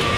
Yeah.